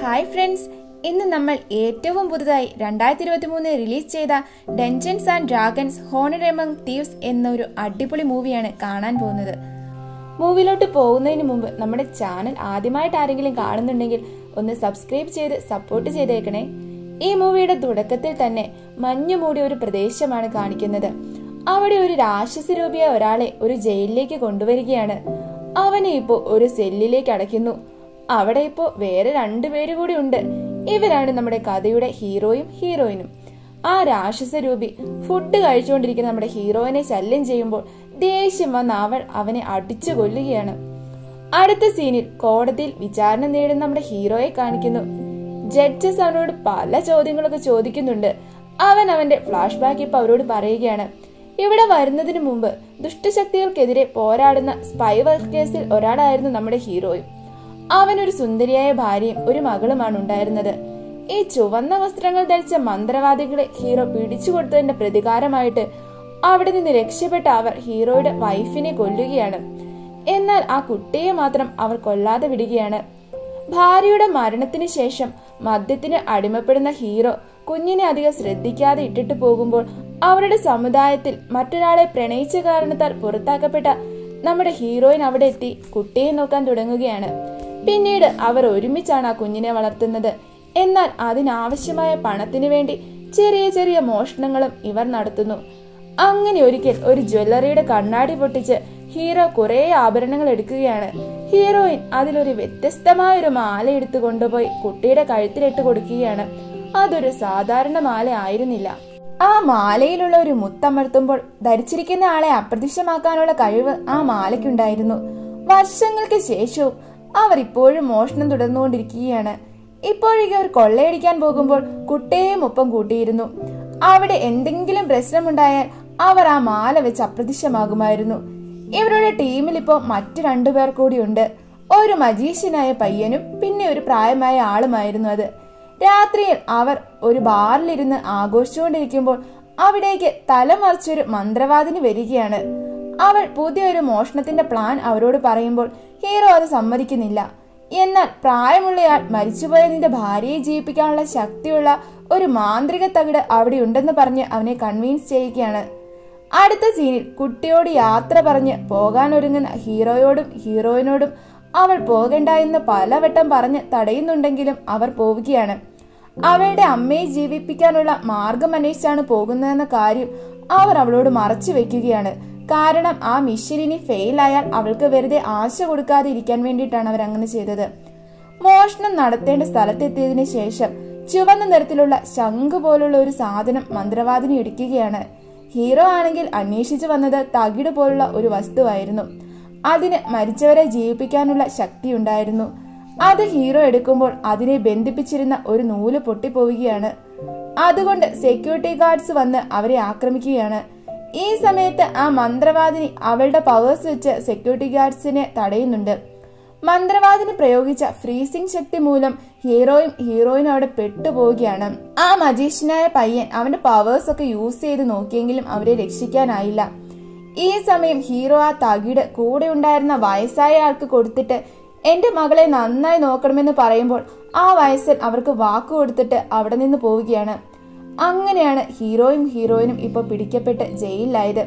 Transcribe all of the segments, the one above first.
Hi friends, in the number 8 of Budai, Randai Thiruvathimune release Cheda, Dungeons and Dragons, Honor Among Thieves in the Adipoli movie and Kanan Ponada. Movie lot to Pona in Mumbai, numbered a channel, Adimai Tarikil and Garden the Nigel, on the subscribe Cheda, support Chedakane. E movie at Dudakatil Tane, Manu Mudi or Pradesha Manakanikinada. Avadi or Rashasirubia orale, or jail lake a condoveriana. Avanipo or a silly lake Adakinu. Avadipo, where and very good under. Even under the Madakadi, heroine, heroine. Our ashes a ruby. Food the Gaichon Rikan numbered a hero and a challenge chamber. They shimmer naval avene articha gulliana. Add the scene it, Cordil, which are numbered a heroic ankino. Judges are not pala choding of the Chodikinunda. Avenavent flashback a powdered paragana. Even a varna the mumber. Dushakil Kedre, poor adana, spy work castle, or ada iron numbered a hero. Avenur Sundaria Bari, Urimagalamand another. Each one was strangled that a Mandravadic hero Pidichu and a Predikara mitre. After the Rekship tower, heroed a wife in a Koldigiana. In the Akute Matram, our Kola the Vidigiana. Bariuda Maranathin Shesham, Madithin Adimaped the hero, Kunina the Sredika the Itit Pogumbo, after the Samadayatil, Maturada Prenacha Garnathar, Purtakapeta, numbered a hero in Avadeti, Kute Nokan Dudanguiana. പിന്നീട് അവർ ഒരുമിച്ചാണ് ആ കുഞ്ഞിനെ വളർത്തുന്നത്. എന്നാൽ അതിനാവശ്യമായ പണത്തിനു വേണ്ടി ചെറിയ ചെറിയ മോഷണങ്ങളും ഇവർ നടത്തുന്നു. അങ്ങനെ ഒരിക്കൽ ഒരു ജ്വല്ലറിയുടെ കണ്ണാടി പൊട്ടിച്ച് ഹീറോ കുറേ ആഭരണങ്ങൾ എടുക്കുകയാണ്. ഹീറോയിൻ അതിലൊരു വ്യത്യസ്തമായ ഒരു മാല എടുത്തു കൊണ്ടുപോയി കുട്ടിയുടെ കഴുത്തിലിട്ട് കൊടുക്കുകയാണ്. അതൊരു സാധാരണ മാല ആയിരുന്നില്ല. ആ മാലയിലുള്ള ഒരു മുത്തമർത്തുമ്പോൾ ധരിച്ചിരിക്കുന്ന ആളെ അപ്രത്യക്ഷമാക്കാനുള്ള കഴിവ് ആ മാലയ്ക്കുണ്ടായിരുന്നു. വർഷങ്ങൾക്ക് ശേഷവും അവർ ഇപ്പോഴും മോഷണം തുടർന്നുകൊണ്ടിരിക്കുകയാണ്. ഇപ്പോഴേക്ക് അവർ കൊള്ളയടിക്കാൻ പോകുമ്പോൾ കുട്ടയും ഒപ്പം കൂട്ടിയിരുന്നു. അവിടെ എന്തെങ്കിലും പ്രശ്നമുണ്ടായാൽ അവർ ആ മാല വെച്ച് അപ്രത്യക്ഷമാകുമായിരുന്നു. ഇവരുടെ ടീമിൽ ഇപ്പോൾ മറ്റു രണ്ടുപേർ കൂടിയുണ്ട്. ഒരു മജീഷ്യനായ പയ്യനും പിന്നെ ഒരു പ്രായമായ ആളുമായിരുന്നു അത്. രാത്രിയിൽ അവർ ഒരു ബാറിലിരുന്ന് ആഘോഷിച്ചുകൊണ്ടിരിക്കുമ്പോൾ അവിടേക്ക് തലമറിച്ചൊരു മന്ത്രവാദിനി വരികയാണ്. അവൾ പുതിയൊരു മോഷണത്തിന്റെ പ്ലാൻ അവരോട് പറയുമ്പോൾ ഹീറോ അത് സമ്മതിക്കുന്നില്ല. എന്നാൽ പ്രായമുള്ളയാൾ മരിച്ചുപോയ നിന്റെ ഭാര്യയെ ജീവിപ്പിക്കാനുള്ള ശക്തിയുള്ള ഒരു മാന്ത്രിക തകിട് അവിടെ ഉണ്ടെന്ന് പറഞ്ഞ് അവനെ കൺവീൻസ് ചെയ്യുകയാണ്. അടുത്ത സീനിൽ കുട്ടിയോട് യാത്ര പറഞ്ഞ് പോകാനൊരുങ്ങുന്ന ഹീറോയോടും ഹീറോയിനോടും അവൾ പോകേണ്ട എന്ന് പലവട്ടം പറഞ്ഞ് തടയുന്നുണ്ടെങ്കിലും അവർ പോവുകയാണ്. അവളുടെ അമ്മയെ ജീവിപ്പിക്കാനുള്ള മാർഗം അന്വേഷിച്ചാണ് പോകുന്നതെന്ന കാര്യം അവർ അവളോട് മറച്ചു വെക്കുകയാണ്. കാരണം ആ മിഷനിനി ഫെയിൽ ആയാൽ അവൾക്ക് വെറുതെ ആശ കൊടുക്കാതെ ഇരിക്കാൻ വേണ്ടിയിട്ടാണ് അവർ അങ്ങനെ ചെയ്തത്. മോഷണം നടത്തേണ്ട സ്ഥലത്തെത്തിയതിനു ശേഷം ചുവന്ന നിറത്തിലുള്ള ശംഖ് പോലുള്ള ഒരു സാധനം മന്ത്രവാദിനി ഇടിക്കുകയാണ്. ഹീറോ ആണെങ്കിൽ അന്വേഷിച്ചു വന്നത് തകിട് പോലുള്ള ഒരു വസ്തുവായിരുന്നു. അതിന് മരിച്ചവരെ ജീവിപ്പിക്കാനുള്ള ശക്തി ഉണ്ടായിരുന്നു. അത് ഹീറോ എടുക്കുമ്പോൾ അതിനെ ബന്ധിപ്പിച്ചിരുന്ന ഒരു നൂല് പൊട്ടിപ്പോവുകയാണ്. അതുകൊണ്ട് സെക്യൂരിറ്റി ഗാർഡ്സ് വന്ന് അവരെ ആക്രമിക്കുകയാണ്. ഈ സമയത്ത് ആ മന്ത്രവാദിനി അവളുടെ പവേഴ്സ് വെച്ച് സെക്യൂരിറ്റി ഗാർഡ്സിനെ തടയുന്നുണ്ട്. മന്ത്രവാദിനി പ്രയോഗിച്ച ഫ്രീസിംഗ് ശക്തി മൂലം ഹീറോയും ഹീറോയിനും അവിടെ പെട്ടുപോവുകയാണ്. ആ മജീഷ്യനായ പയ്യൻ അവന്റെ പവേഴ്സ് ഒക്കെ യൂസ് ചെയ്ത് നോക്കിയെങ്കിലും അവരെ രക്ഷിക്കാനായില്ല. ഈ സമയം ഹീറോ ആ തകിട് കൂടെ ഉണ്ടായിരുന്ന വയസ്സായ ആൾക്ക് കൊടുത്തിട്ട് എന്റെ മകളെ നന്നായി നോക്കണമെന്ന് പറയുമ്പോൾ ആ വയസ്സൻ അവർക്ക് വാക്ക് കൊടുത്തിട്ട് അവിടെ നിന്ന് പോവുകയാണ്. അങ്ങനെയാണ് ഹീറോയും ഹീറോയിനും ഇപ്പൊ പിടിക്കപ്പെട്ട് ജയിലിലായത്.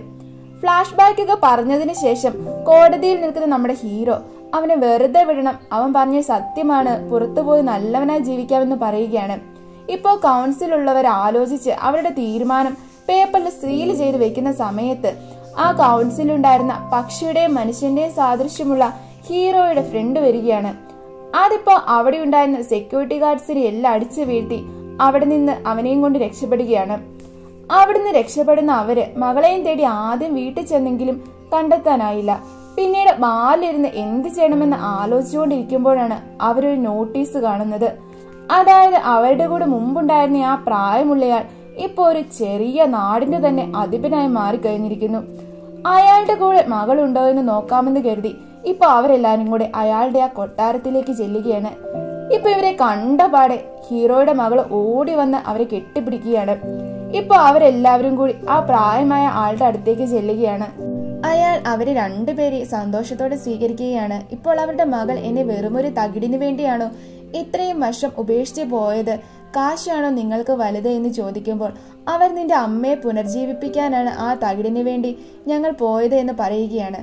ഫ്ലാഷ് ബാക്ക് ഒക്കെ പറഞ്ഞതിന് ശേഷം കോടതിയിൽ നിൽക്കുന്ന നമ്മുടെ ഹീറോ അവനെ വെറുതെ വിടണം, അവൻ പറഞ്ഞ സത്യമാണ്, പുറത്തുപോയി നല്ലവനായി ജീവിക്കാമെന്ന് പറയുകയാണ്. ഇപ്പോ കൗൺസിലുള്ളവർ ആലോചിച്ച് അവരുടെ തീരുമാനം പേപ്പറിൽ സീൽ ചെയ്ത് വെക്കുന്ന സമയത്ത് ആ കൗൺസിലുണ്ടായിരുന്ന പക്ഷിയുടെയും മനുഷ്യന്റെയും സാദൃശ്യമുള്ള ഹീറോയുടെ ഫ്രണ്ട് വരികയാണ്. അതിപ്പോ അവിടെ ഉണ്ടായിരുന്ന സെക്യൂരിറ്റി ഗാർഡ്സിനെ എല്ലാം അടിച്ചു വീഴ്ത്തി അവിടെ നിന്ന് അവനെയും കൊണ്ട് രക്ഷപ്പെടുകയാണ്. അവിടുന്ന് രക്ഷപ്പെടുന്ന അവര് മകളെയും തേടി ആദ്യം വീട്ടിൽ ചെന്നെങ്കിലും കണ്ടെത്താനായില്ല. പിന്നീട് ബാലിരുന്ന് എന്ത് ചെയ്യണമെന്ന് ആലോചിച്ചുകൊണ്ടിരിക്കുമ്പോഴാണ് അവരൊരു നോട്ടീസ് കാണുന്നത്. അതായത് അവരുടെ കൂടെ മുമ്പുണ്ടായിരുന്ന ആ പ്രായമുള്ളയാൾ ഇപ്പൊ ഒരു ചെറിയ നാടിന്റെ തന്നെ അധിപനായി മാറിക്കഴിഞ്ഞിരിക്കുന്നു. അയാളുടെ കൂടെ മകളുണ്ടോ എന്ന് നോക്കാമെന്ന് കരുതി ഇപ്പൊ അവരെല്ലാരും കൂടെ അയാളുടെ ആ കൊട്ടാരത്തിലേക്ക് ചെല്ലുകയാണ്. ഇപ്പൊ ഇവരെ കണ്ടപാടെ ഹീറോയുടെ മകള് ഓടി വന്ന് അവരെ കെട്ടിപ്പിടിക്കുകയാണ്. ഇപ്പൊ അവരെല്ലാവരും കൂടി ആ പ്രായമായ ആളുടെ അടുത്തേക്ക് ചെല്ലുകയാണ്. അയാൾ അവര് രണ്ടുപേരെ സന്തോഷത്തോടെ സ്വീകരിക്കുകയാണ്. ഇപ്പോൾ അവരുടെ മകൾ എന്നെ വെറുമൊരു തകിടിനു വേണ്ടിയാണോ ഇത്രയും വർഷം ഉപേക്ഷിച്ച് പോയത് കാശാണോ നിങ്ങൾക്ക് വലുത് എന്ന് ചോദിക്കുമ്പോൾ അവർ നിന്റെ അമ്മയെ പുനർജീവിപ്പിക്കാനാണ് ആ തകിടിന് വേണ്ടി ഞങ്ങൾ പോയത് എന്ന് പറയുകയാണ്.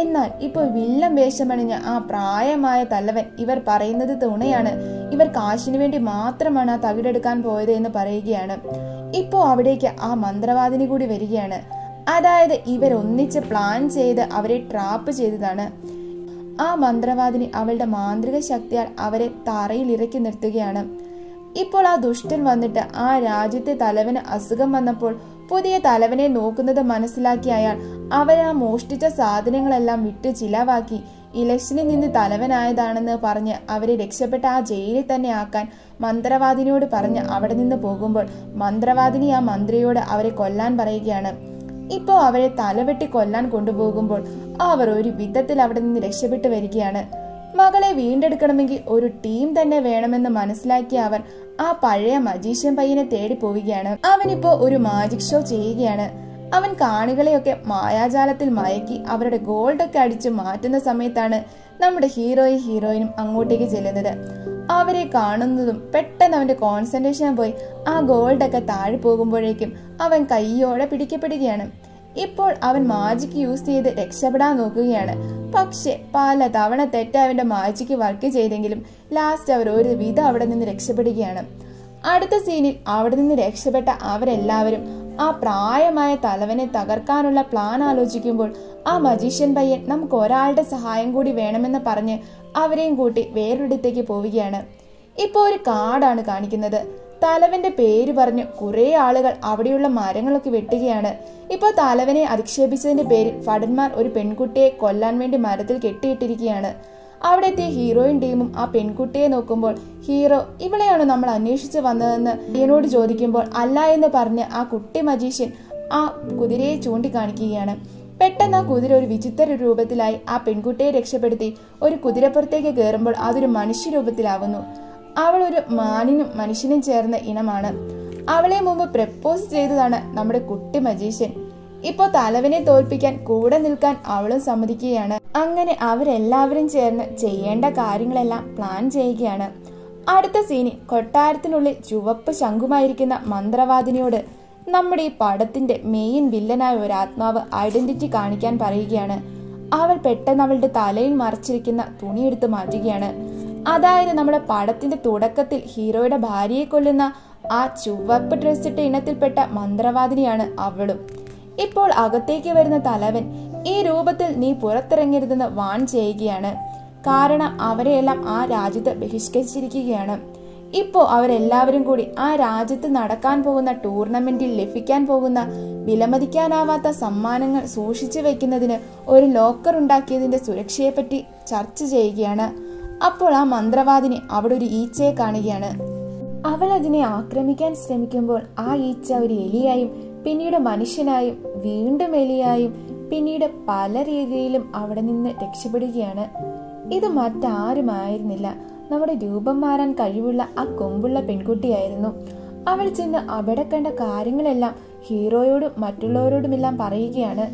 എന്നാൽ ഇപ്പോൾ വില്ലൻ വേഷമണിഞ്ഞ ആ പ്രായമായ തലവൻ ഇവർ പറയുന്നത് തുണയാണ്, ഇവർ കാശിനു വേണ്ടി മാത്രമാണ് ആ തകിടെടുക്കാൻ പോയത് എന്ന് പറയുകയാണ്. ഇപ്പോൾ അവിടേക്ക് ആ മന്ത്രവാദിനി കൂടി വരികയാണ്. അതായത് ഇവരൊന്നിച്ച് പ്ലാൻ ചെയ്ത് അവരെ ട്രാപ്പ് ചെയ്തതാണ്. ആ മന്ത്രവാദിനി അവളുടെ മാന്ത്രിക ശക്തിയാൽ അവരെ തറയിൽ ഇറക്കി നിർത്തുകയാണ്. ഇപ്പോൾ ആ ദുഷ്ടൻ വന്നിട്ട് ആ രാജ്യത്തെ തലവന് അസുഖം വന്നപ്പോൾ പുതിയ തലവനെ നോക്കുന്നത് മനസ്സിലാക്കി അയാൾ അവരാ മോഷ്ടിച്ച സാധനങ്ങളെല്ലാം വിട്ട് ചിലവാക്കി ഇലക്ഷനിൽ നിന്ന് തലവനായതാണെന്ന് പറഞ്ഞ് അവരെ രക്ഷപ്പെട്ട ആ ജയിലിൽ തന്നെ ആക്കാൻ മന്ത്രവാദിനിയോട് പറഞ്ഞ് അവിടെ നിന്ന് പോകുമ്പോൾ മന്ത്രവാദിനി ആ മന്ത്രിയോട് അവരെ കൊല്ലാൻ പറയുകയാണ്. ഇപ്പോൾ അവരെ തലവെട്ടി കൊല്ലാൻ കൊണ്ടുപോകുമ്പോൾ അവർ ഒരു വിധത്തിൽ അവിടെ നിന്ന് രക്ഷപ്പെട്ടു വരികയാണ്. മകളെ വീണ്ടെടുക്കണമെങ്കിൽ ഒരു ടീം തന്നെ വേണമെന്ന് മനസ്സിലാക്കിയ അവർ ആ പഴയ മജീഷ്യൻ പയ്യനെ തേടി പോവുകയാണ്. അവനിപ്പോ ഒരു മാജിക് ഷോ ചെയ്യുകയാണ്. അവൻ കാണികളെയൊക്കെ മായാജാലത്തിൽ മയക്കി അവരുടെ ഗോൾഡൊക്കെ അടിച്ചു മാറ്റുന്ന സമയത്താണ് നമ്മുടെ ഹീറോയിനും അങ്ങോട്ടേക്ക് ചെല്ലുന്നത്. അവരെ കാണുന്നതും പെട്ടെന്ന് അവന്റെ കോൺസെൻട്രേഷൻ പോയി ആ ഗോൾഡൊക്കെ താഴെ പോകുമ്പോഴേക്കും അവൻ കയ്യോടെ പിടിക്കപ്പെടുകയാണ്. ഇപ്പോൾ അവൻ മാജിക്ക് യൂസ് ചെയ്ത് രക്ഷപ്പെടാൻ നോക്കുകയാണ്. പക്ഷെ പല തവണ തെറ്റ് അവന്റെ മാജിക്ക് വർക്ക് ചെയ്തെങ്കിലും ലാസ്റ്റ് അവർ ഒരു വിധം അവിടെ നിന്ന് രക്ഷപ്പെടുകയാണ്. അടുത്ത സീനിൽ അവിടെ നിന്ന് രക്ഷപ്പെട്ട അവരെല്ലാവരും ആ പ്രായമായ തലവനെ തകർക്കാനുള്ള പ്ലാൻ ആലോചിക്കുമ്പോൾ ആ മജീഷ്യൻ പയ്യൻ നമുക്ക് ഒരാളുടെ സഹായം കൂടി വേണമെന്ന് പറഞ്ഞ് അവരെയും കൂട്ടി വേറൊരിടത്തേക്ക് പോവുകയാണ്. ഇപ്പോൾ ഒരു കാടാണ് കാണിക്കുന്നത്. തലവന്റെ പേര് പറഞ്ഞ് കുറെ ആളുകൾ അവിടെയുള്ള മരങ്ങളൊക്കെ വെട്ടുകയാണ്. ഇപ്പോൾ തലവനെ അധിക്ഷേപിച്ചതിന്റെ പേരിൽ ഭടന്മാർ ഒരു പെൺകുട്ടിയെ കൊല്ലാൻ വേണ്ടി മരത്തിൽ കെട്ടിയിട്ടിരിക്കുകയാണ്. അവിടെ എത്തിയ ഹീറോയിൻ ടീമും ആ പെൺകുട്ടിയെ നോക്കുമ്പോൾ ഹീറോ ഇവളെയാണോ നമ്മൾ അന്വേഷിച്ച് വന്നതെന്ന് പയ്യനോട് ചോദിക്കുമ്പോൾ അല്ല എന്ന് പറഞ്ഞ് ആ കുട്ടി മജീഷ്യൻ ആ കുതിരയെ ചൂണ്ടിക്കാണിക്കുകയാണ്. പെട്ടെന്ന് ആ കുതിര ഒരു വിചിത്ര രൂപത്തിലായി ആ പെൺകുട്ടിയെ രക്ഷപ്പെടുത്തി ഒരു കുതിരപ്പുറത്തേക്ക് കയറുമ്പോൾ അതൊരു മനുഷ്യരൂപത്തിലാവുന്നു. അവൾ ഒരു മാനിനും മനുഷ്യനും ചേർന്ന ഇനമാണ്. അവളെ മുമ്പ് പ്രപ്പോസ് ചെയ്തതാണ് നമ്മുടെ കുട്ടി മജീഷ്യൻ. ഇപ്പോൾ തലവനെ തോൽപ്പിക്കാൻ കൂടെ നിൽക്കാൻ അവളും സമ്മതിക്കുകയാണ്. അങ്ങനെ അവരെല്ലാവരും ചേർന്ന് ചെയ്യേണ്ട കാര്യങ്ങളെല്ലാം പ്ലാൻ ചെയ്യുകയാണ്. അടുത്ത സീനിൽ കൊട്ടാരത്തിനുള്ളിൽ ചുവപ്പ് ശംഖുമായിരിക്കുന്ന മന്ത്രവാദിനിയോട് നമ്മുടെ ഈ പടത്തിന്റെ മെയിൻ വില്ലനായ ഒരു ആത്മാവ് ഐഡന്റിറ്റി കാണിക്കാൻ പറയുകയാണ്. അവൾ പെട്ടെന്ന് അവളുടെ തലയിൽ മറച്ചിരിക്കുന്ന തുണിയെടുത്ത് മാറ്റുകയാണ്. അതായത് നമ്മുടെ പടത്തിന്റെ തുടക്കത്തിൽ ഹീറോയുടെ ഭാര്യയെ കൊല്ലുന്ന ആ ചുവപ്പ് ഡ്രസ്സിട്ട ഇനത്തിൽപ്പെട്ട മന്ത്രവാദിനിയാണ് അവളും. ഇപ്പോൾ അകത്തേക്ക് വരുന്ന തലവൻ ഈ രൂപത്തിൽ നീ പുറത്തിറങ്ങരുതെന്ന് വാൺ ചെയ്യുകയാണ്. കാരണം അവരെയെല്ലാം ആ രാജ്യത്ത് ബഹിഷ്കരിച്ചിരിക്കുകയാണ്. ഇപ്പോൾ അവരെല്ലാവരും കൂടി ആ രാജ്യത്ത് നടക്കാൻ പോകുന്ന ടൂർണമെന്റിൽ ലഭിക്കാൻ പോകുന്ന വിലമതിക്കാനാവാത്ത സമ്മാനങ്ങൾ സൂക്ഷിച്ചു വയ്ക്കുന്നതിന് ഒരു ലോക്കർ ഉണ്ടാക്കിയതിന്റെ സുരക്ഷയെപ്പറ്റി ചർച്ച ചെയ്യുകയാണ്. അപ്പോൾ ആ മന്ത്രവാദിനി അവിടെ ഒരു ഈച്ചയെ കാണുകയാണ്. അവൾ അതിനെ ആക്രമിക്കാൻ ശ്രമിക്കുമ്പോൾ ആ ഈച്ച ഒരു എലിയായും പിന്നീട് മനുഷ്യനായും വീണ്ടും എലിയായും പിന്നീട് പല രീതിയിലും അവിടെ നിന്ന് രക്ഷപ്പെടുകയാണ്. ഇത് മറ്റാരുമായിരുന്നില്ല, നമ്മുടെ രൂപം മാറാൻ കഴിവുള്ള ആ കൊമ്പുള്ള പെൺകുട്ടിയായിരുന്നു. അവൾ ചെന്ന് അവിടെ കണ്ട കാര്യങ്ങളെല്ലാം ഹീറോയോടും മറ്റുള്ളവരോടുമെല്ലാം പറയുകയാണ്.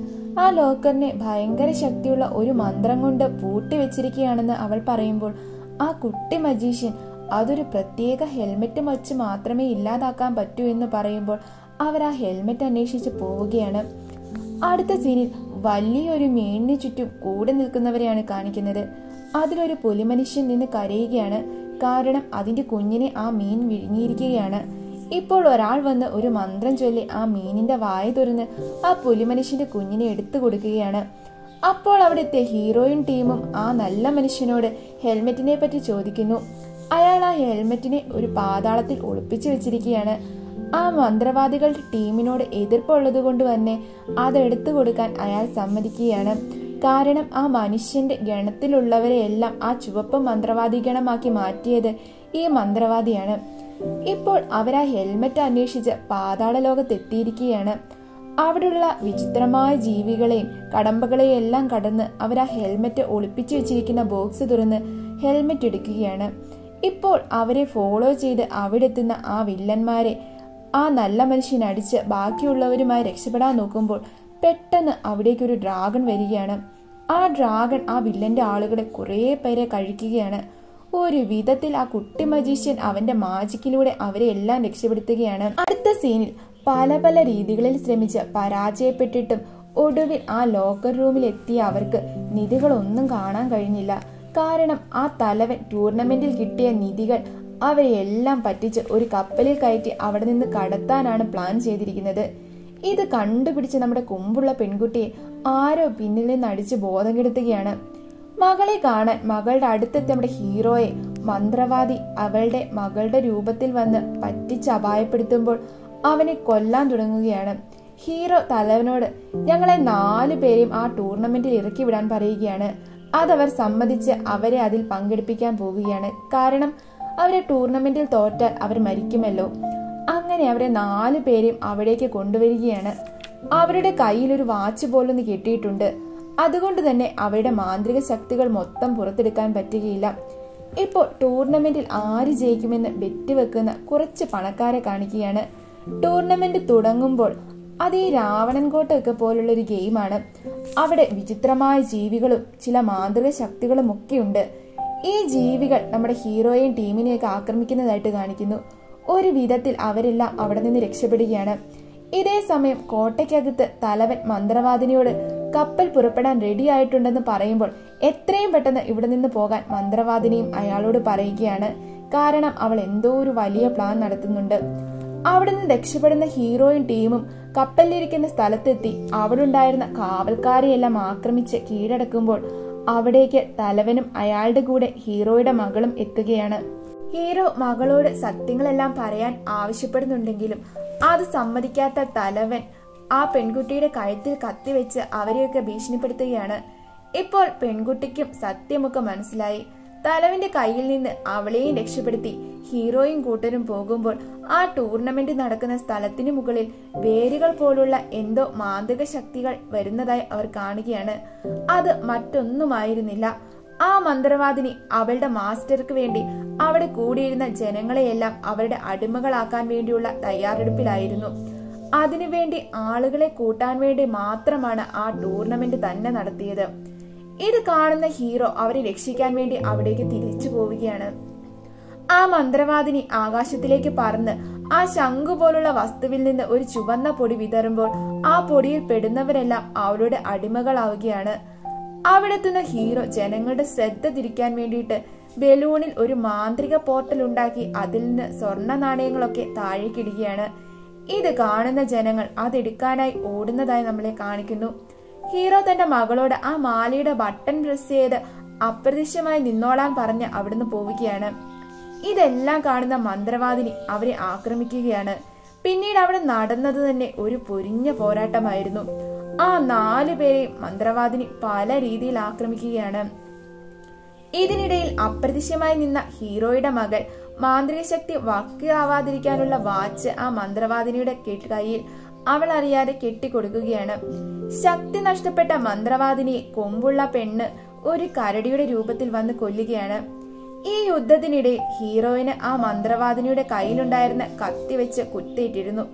ആ ലോക്കറിനെ ഭയങ്കര ശക്തിയുള്ള ഒരു മന്ത്രം കൊണ്ട് പൂട്ടി വെച്ചിരിക്കുകയാണെന്ന് അവൾ പറയുമ്പോൾ ആ കുട്ടി മജീഷ്യൻ അതൊരു പ്രത്യേക ഹെൽമെറ്റ് വച്ച് മാത്രമേ ഇല്ലാതാക്കാൻ പറ്റൂ എന്ന് പറയുമ്പോൾ അവർ ആ ഹെൽമെറ്റ് അന്വേഷിച്ച് പോവുകയാണ്. അടുത്ത സീനിൽ വലിയൊരു മീനിന് ചുറ്റും കൂടെ നിൽക്കുന്നവരെയാണ് കാണിക്കുന്നത്. അതിലൊരു പുലിമനുഷ്യൻ നിന്ന് കരയുകയാണ്. കാരണം അതിൻ്റെ കുഞ്ഞിനെ ആ മീൻ വിഴുങ്ങിയിരിക്കുകയാണ്. ഇപ്പോൾ ഒരാൾ വന്ന് ഒരു മന്ത്രം ചൊല്ലി ആ മീനിന്റെ വായ തുറന്ന് ആ പുലിമനുഷ്യന്റെ കുഞ്ഞിനെ എടുത്തു കൊടുക്കുകയാണ്. അപ്പോൾ അവിടുത്തെ ഹീറോയിൻ ടീമും ആ നല്ല മനുഷ്യനോട് ഹെൽമെറ്റിനെ പറ്റി ചോദിക്കുന്നു. അയാൾ ആ ഹെൽമെറ്റിനെ ഒരു പാതാളത്തിൽ ഒളിപ്പിച്ചു വെച്ചിരിക്കുകയാണ്. ആ മന്ത്രവാദികളുടെ ടീമിനോട് എതിർപ്പുള്ളത് കൊണ്ട് തന്നെ അതെടുത്തു കൊടുക്കാൻ അയാൾ സമ്മതിക്കുകയാണ്. കാരണം ആ മനുഷ്യന്റെ ഗണത്തിലുള്ളവരെയെല്ലാം ആ ചുവപ്പ് മന്ത്രവാദി ഗണമാക്കി മാറ്റിയത് ഈ മന്ത്രവാദിയാണ്. ഇപ്പോൾ അവരാ ഹെൽമെറ്റ് അന്വേഷിച്ച് പാതാള ലോകത്തെത്തിയിരിക്കുകയാണ്. അവിടെയുള്ള വിചിത്രമായ ജീവികളെയും കടമ്പകളെയും എല്ലാം കടന്ന് അവരാ ഹെൽമെറ്റ് ഒളിപ്പിച്ചു വെച്ചിരിക്കുന്ന ബോക്സ് തുറന്ന് ഹെൽമെറ്റ് എടുക്കുകയാണ്. ഇപ്പോൾ അവരെ ഫോളോ ചെയ്ത് അവിടെ എത്തുന്ന ആ വില്ലന്മാരെ ആ നല്ല മനുഷ്യനടിച്ച് ബാക്കിയുള്ളവരുമായി രക്ഷപ്പെടാൻ നോക്കുമ്പോൾ പെട്ടെന്ന് അവിടേക്കൊരു ഡ്രാഗൺ വരികയാണ്. ആ ഡ്രാഗൺ ആ വില്ലന്റെ ആളുകളെ കുറേ പേരെ കഴിക്കുകയാണ്. ഒരു വിധത്തിൽ ആ കുട്ടി മജീഷ്യൻ അവന്റെ മാജിക്കിലൂടെ അവരെ എല്ലാം രക്ഷപ്പെടുത്തുകയാണ്. അടുത്ത സീനിൽ പല പല രീതികളിൽ ശ്രമിച്ച് പരാജയപ്പെട്ടിട്ടും ഒടുവിൽ ആ ലോക്കർ റൂമിൽ എത്തിയ അവർക്ക് നിധികളൊന്നും കാണാൻ കഴിഞ്ഞില്ല. കാരണം ആ തലവൻ ടൂർണമെന്റിൽ കിട്ടിയ നിധികൾ അവരെയെല്ലാം പറ്റിച്ച് ഒരു കപ്പലിൽ കയറ്റി അവിടെ നിന്ന് കടത്താനാണ് പ്ലാൻ ചെയ്തിരിക്കുന്നത്. ഇത് കണ്ടുപിടിച്ച് നമ്മുടെ കൊമ്പുള്ള പെൺകുട്ടിയെ ആരോ പിന്നിൽ നിന്ന് അടിച്ച് ബോധം കെടുത്തുകയാണ്. മകളെ കാണാൻ മകളുടെ അടുത്തെത്തി നമ്മുടെ ഹീറോയെ മന്ത്രവാദി അവളുടെ മകളുടെ രൂപത്തിൽ വന്ന് പറ്റിച്ച് അപായപ്പെടുത്തുമ്പോൾ അവനെ കൊല്ലാൻ തുടങ്ങുകയാണ്. ഹീറോ തലവനോട് ഞങ്ങളെ 4 പേരെയും ആ ടൂർണമെന്റിൽ ഇറക്കി വിടാൻ പറയുകയാണ്. അതവർ സമ്മതിച്ച് അവരെ അതിൽ പങ്കെടുപ്പിക്കാൻ പോവുകയാണ്. കാരണം അവരെ ടൂർണമെന്റിൽ തോറ്റാൽ അവർ മരിക്കുമല്ലോ. അങ്ങനെ അവരെ 4 പേരെയും അവിടേക്ക് കൊണ്ടുവരികയാണ്. അവരുടെ കയ്യിലൊരു വാച്ച് പോലൊന്ന് കിട്ടിയിട്ടുണ്ട്. അതുകൊണ്ട് തന്നെ അവരുടെ മാന്ത്രിക ശക്തികൾ മൊത്തം പുറത്തെടുക്കാൻ പറ്റുകയില്ല. ഇപ്പോൾ ടൂർണമെന്റിൽ ആര് ജയിക്കുമെന്ന് ബെറ്റ് വെക്കുന്ന കുറച്ച് പണക്കാരെ കാണിക്കുകയാണ്. ടൂർണമെന്റ് തുടങ്ങുമ്പോൾ അത് ഈ രാവണൻകോട്ടയൊക്കെ പോലുള്ളൊരു ഗെയിമാണ്. അവിടെ വിചിത്രമായ ജീവികളും ചില മാന്ത്രിക ശക്തികളും ഒക്കെ ഉണ്ട്. ഈ ജീവികൾ നമ്മുടെ ഹീറോയെയും ടീമിനെയൊക്കെ ആക്രമിക്കുന്നതായിട്ട് കാണിക്കുന്നു. ഒരു വിധത്തിൽ അവരെല്ലാം അവിടെ നിന്ന് രക്ഷപ്പെടുകയാണ്. ഇതേ സമയം കോട്ടയ്ക്കകത്ത് തലവൻ മന്ത്രവാദിനിയോട് കപ്പൽ പുറപ്പെടാൻ റെഡി ആയിട്ടുണ്ടെന്ന് പറയുമ്പോൾ എത്രയും പെട്ടെന്ന് ഇവിടെ നിന്ന് പോകാൻ മന്ത്രവാദിനിയും അയാളോട് പറയുകയാണ്. കാരണം അവൾ എന്തോ ഒരു വലിയ പ്ലാൻ നടത്തുന്നുണ്ട്. അവിടെ നിന്ന് രക്ഷപ്പെടുന്ന ഹീറോയും ടീമും കപ്പലിലിരിക്കുന്ന സ്ഥലത്തെത്തി അവിടെ ഉണ്ടായിരുന്ന കാവൽക്കാരെയെല്ലാം ആക്രമിച്ച് കീഴടക്കുമ്പോൾ അവിടേക്ക് തലവനും അയാളുടെ കൂടെ ഹീറോയുടെ മകളും എത്തുകയാണ്. ഹീറോ മകളോട് സത്യങ്ങളെല്ലാം പറയാൻ ആവശ്യപ്പെടുന്നുണ്ടെങ്കിലും അത് സമ്മതിക്കാത്ത തലവൻ ആ പെൺകുട്ടിയുടെ കഴുത്തിൽ കത്തിവെച്ച് അവരെയൊക്കെ ഭീഷണിപ്പെടുത്തുകയാണ്. ഇപ്പോൾ പെൺകുട്ടിക്കും സത്യമൊക്കെ മനസ്സിലായി. തലവന്റെ കയ്യിൽ നിന്ന് അവളെയും രക്ഷപ്പെടുത്തി ഹീറോയും കൂട്ടരും പോകുമ്പോൾ ആ ടൂർണമെന്റ് നടക്കുന്ന സ്ഥലത്തിന് മുകളിൽ വേരുകൾ പോലുള്ള എന്തോ മാന്ത്രിക ശക്തികൾ വരുന്നതായി അവർ കാണുകയാണ്. അത് മറ്റൊന്നുമായിരുന്നില്ല, ആ മന്ത്രവാദിനി അവളുടെ മാസ്റ്റർക്ക് വേണ്ടി അവിടെ കൂടിയിരുന്ന ജനങ്ങളെയെല്ലാം അവരുടെ അടിമകളാക്കാൻ വേണ്ടിയുള്ള തയ്യാറെടുപ്പിലായിരുന്നു. അതിനുവേണ്ടി ആളുകളെ കൂട്ടാൻ വേണ്ടി മാത്രമാണ് ആ ടൂർണമെന്റ് തന്നെ നടത്തിയത്. ഇത് കാണുന്ന ഹീറോ അവരെ രക്ഷിക്കാൻ വേണ്ടി അവിടേക്ക് തിരിച്ചു പോവുകയാണ്. ആ മന്ത്രവാദിനി ആകാശത്തിലേക്ക് പറന്ന് ആ ശംഖു പോലുള്ള വസ്തുവിൽ നിന്ന് ഒരു ചുവന്ന പൊടി വിതറുമ്പോൾ ആ പൊടിയിൽ പെടുന്നവരെല്ലാം അവളുടെ അടിമകളാവുകയാണ്. അവിടെത്തുന്ന ഹീറോ ജനങ്ങളുടെ ശ്രദ്ധ തിരിക്കാൻ വേണ്ടിയിട്ട് ബലൂണിൽ ഒരു മാന്ത്രിക പോർട്ടൽ ഉണ്ടാക്കി അതിൽ നിന്ന് സ്വർണ്ണ നാണയങ്ങളൊക്കെ താഴേക്കിടുകയാണ്. ഇത് കാണുന്ന ജനങ്ങൾ അതെടുക്കാനായി ഓടുന്നതായി നമ്മളെ കാണിക്കുന്നു. ഹീറോ തന്റെ മകളോട് ആ മാലയുടെ ബട്ടൺ പ്രസ് ചെയ്ത് അപ്രത്യക്ഷമായി നിന്നോളാൻ പറഞ്ഞ് അവിടുന്ന് പോവുകയാണ്. ഇതെല്ലാം കാണുന്ന മന്ത്രവാദിനി അവരെ ആക്രമിക്കുകയാണ്. പിന്നീട് അവിടെ നടന്നത് തന്നെ ഒരു പൊരിഞ്ഞ പോരാട്ടമായിരുന്നു. ആ 4 പേരെ മന്ത്രവാദിനി പല രീതിയിൽ ആക്രമിക്കുകയാണ്. ഇതിനിടയിൽ അപ്രത്യക്ഷമായി നിന്ന ഹീറോയുടെ മകൾ മാന്ത്രിക ശക്തി വക്യാവാതിരിക്കാനുള്ള വാച്ച് ആ മന്ത്രവാദിനിയുടെ കയ്യിൽ അവൾ അറിയാതെ കെട്ടിക്കൊടുക്കുകയാണ്. ശക്തി നഷ്ടപ്പെട്ട മന്ത്രവാദിനിയെ കൊമ്പുള്ള പെണ്ണ് ഒരു കരടിയുടെ രൂപത്തിൽ വന്ന് കൊല്ലുകയാണ്. ഈ യുദ്ധത്തിനിടയിൽ ഹീറോയിന് ആ മന്ത്രവാദിനിയുടെ കയ്യിലുണ്ടായിരുന്ന കത്തി വെച്ച് കുത്തേറ്റിരുന്നു.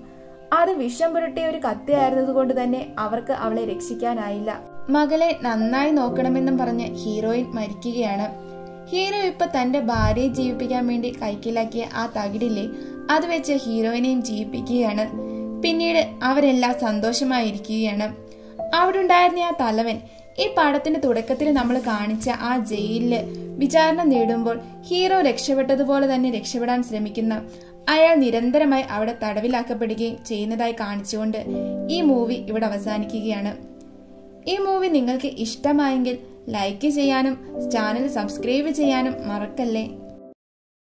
അത് വിഷം പുരട്ടിയ ഒരു കത്തിയായിരുന്നതുകൊണ്ട് തന്നെ അവർക്ക് അവളെ രക്ഷിക്കാനായില്ല. മകളെ നന്നായി നോക്കണമെന്നും പറഞ്ഞ് ഹീറോയിൻ മരിക്കുകയാണ്. ഹീറോ ഇപ്പൊ തന്റെ ഭാര്യയെ ജീവിപ്പിക്കാൻ വേണ്ടി കൈക്കലാക്കിയ ആ തകിടില്ലേ അത് വെച്ച് ഹീറോയിനെയും ജീവിപ്പിക്കുകയാണ്. പിന്നീട് അവരെല്ലാം സന്തോഷമായിരിക്കുകയാണ്. അവിടെ ഉണ്ടായിരുന്ന ആ തലവൻ ഈ പടത്തിന്റെ തുടക്കത്തിൽ നമ്മൾ കാണിച്ച ആ ജയിലില് വിചാരണ നേടുമ്പോൾ ഹീറോ രക്ഷപ്പെട്ടതുപോലെ തന്നെ രക്ഷപ്പെടാൻ ശ്രമിക്കുന്ന അയാൾ നിരന്തരമായി അവിടെ തടവിലാക്കപ്പെടുകയും ചെയ്യുന്നതായി കാണിച്ചുകൊണ്ട് ഈ മൂവി ഇവിടെ അവസാനിക്കുകയാണ്. ഈ മൂവി നിങ്ങൾക്ക് ഇഷ്ടമായെങ്കിൽ ലൈക്ക് ചെയ്യാനും ചാനൽ സബ്സ്ക്രൈബ് ചെയ്യാനും മറക്കല്ലേ.